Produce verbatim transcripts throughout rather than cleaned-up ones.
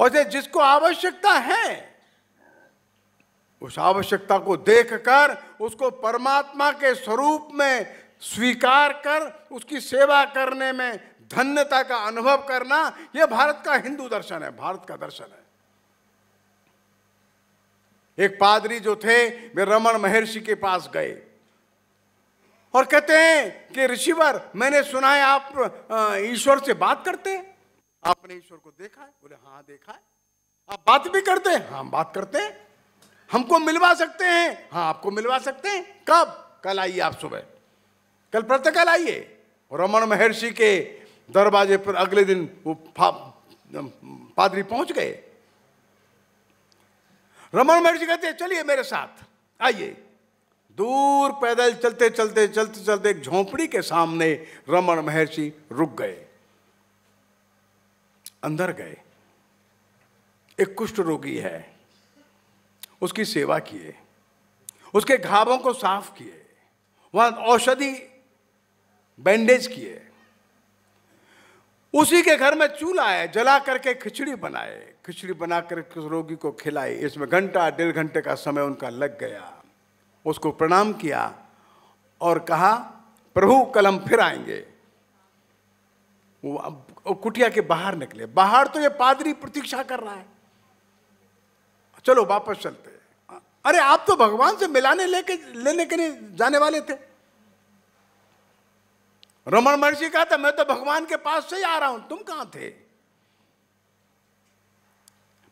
और जिसको आवश्यकता है उस आवश्यकता को देखकर उसको परमात्मा के स्वरूप में स्वीकार कर उसकी सेवा करने में धन्यता का अनुभव करना, यह भारत का हिंदू दर्शन है, भारत का दर्शन है। एक पादरी जो थे वे रमण महर्षि के पास गए और कहते हैं कि ऋषिवर, मैंने सुना है आप ईश्वर से बात करते हैं, आपने ईश्वर को देखा है? बोले हाँ देखा है। आप बात भी करते हैं? हाँ बात करते हैं। हमको मिलवा सकते हैं? हाँ आपको मिलवा सकते हैं। कब? कल आइए, आप सुबह कल प्रातःकाल आइए। रमण महर्षि के दरवाजे पर अगले दिन वो पादरी पहुंच गए। रमण महर्षि कहते हैं चलिए मेरे साथ आइए। दूर पैदल चलते चलते चलते चलते एक झोंपड़ी के सामने रमण महर्षि रुक गए। अंदर गए। एक कुष्ठ रोगी है, उसकी सेवा किए, उसके घावों को साफ किए, वहां औषधि बैंडेज किए। उसी के घर में चूल्हा है, जला करके खिचड़ी बनाए, खिचड़ी बनाकर रोगी को खिलाई। इसमें घंटा डेढ़ घंटे का समय उनका लग गया। उसको प्रणाम किया और कहा प्रभु कल हम फिर आएंगे। वो कुटिया के बाहर निकले। बाहर तो ये पादरी प्रतीक्षा कर रहा है। चलो वापस चलते। अरे आप तो भगवान से मिलाने लेके लेने के लिए जाने वाले थे। रमण महर्षि कहा था मैं तो भगवान के पास से ही आ रहा हूं, तुम कहां थे?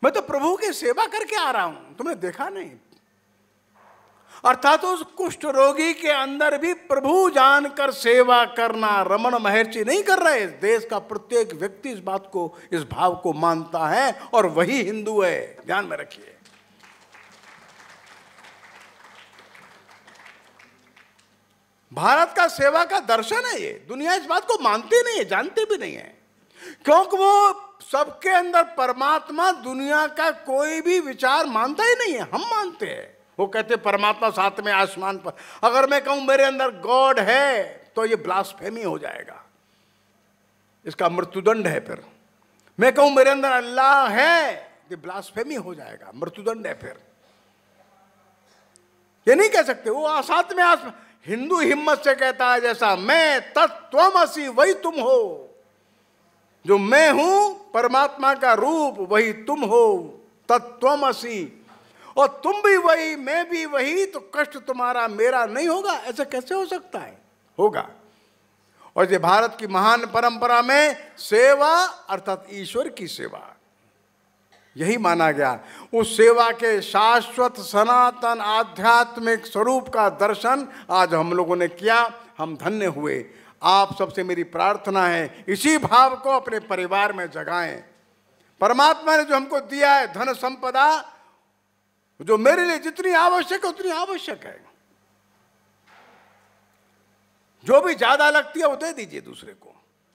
मैं तो प्रभु की सेवा करके आ रहा हूं, तुमने देखा नहीं। अर्थात उस कुष्ठ रोगी के अंदर भी प्रभु जानकर सेवा करना रमण महर्षि नहीं कर रहे। इस देश का प्रत्येक व्यक्ति इस बात को, इस भाव को मानता है और वही हिंदू है, ध्यान में रखिए। भारत का सेवा का दर्शन है ये। दुनिया इस बात को मानती नहीं है, जानती भी नहीं है, क्योंकि वो सबके अंदर परमात्मा, दुनिया का कोई भी विचार मानता ही नहीं है। हम मानते हैं। वो कहते परमात्मा साथ में आसमान पर। अगर मैं कहूं मेरे अंदर गॉड है तो ये ब्लास्फेमी हो जाएगा, इसका मृत्युदंड है। फिर मैं कहूं मेरे अंदर अल्लाह है, ये ब्लास्फेमी हो जाएगा, मृत्युदंड है। फिर ये नहीं कह सकते। वो साथ में आसमान। हिंदू हिम्मत से कहता है जैसा मैं तत्वमसि, वही तुम हो। जो मैं हूं परमात्मा का रूप, वही तुम हो, तत्वमसि। और तुम भी वही, मैं भी वही, तो कष्ट तुम्हारा मेरा नहीं होगा, ऐसा कैसे हो सकता है? होगा। और ये भारत की महान परंपरा में सेवा अर्थात ईश्वर की सेवा, यही माना गया। उस सेवा के शाश्वत सनातन आध्यात्मिक स्वरूप का दर्शन आज हम लोगों ने किया। हम धन्य हुए। आप सबसे मेरी प्रार्थना है इसी भाव को अपने परिवार में जगाएं। परमात्मा ने जो हमको दिया है धन संपदा, जो मेरे लिए जितनी आवश्यक है उतनी आवश्यक है। जो भी ज्यादा लगती है वो दे दीजिए दूसरे को।